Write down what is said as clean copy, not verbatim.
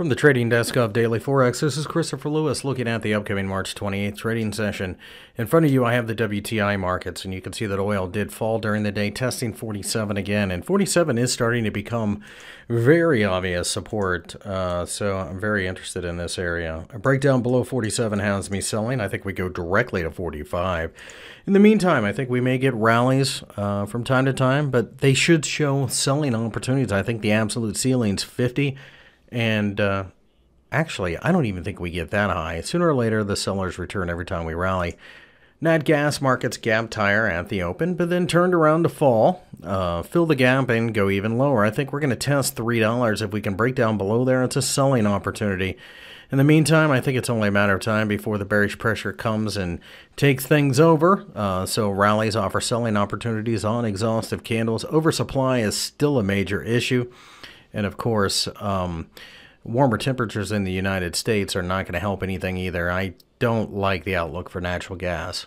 From the trading desk of Daily Forex, this is Christopher Lewis looking at the upcoming March 28th trading session. In front of you, I have the WTI markets, and you can see that oil did fall during the day, testing 47 again. And 47 is starting to become very obvious support, so I'm very interested in this area. A breakdown below 47 has me selling. I think we go directly to 45. In the meantime, I think we may get rallies from time to time, but they should show selling opportunities. I think the absolute ceiling's 50. And actually, I don't even think we get that high. Sooner or later, the sellers return every time we rally. Nat gas markets gapped higher at the open, but then turned around to fall, fill the gap, and go even lower. I think we're going to test $3. If we can break down below there, it's a selling opportunity. In the meantime, I think it's only a matter of time before the bearish pressure comes and takes things over. So rallies offer selling opportunities on exhaustive candles. Oversupply is still a major issue. And of course, warmer temperatures in the United States are not going to help anything either. I don't like the outlook for natural gas.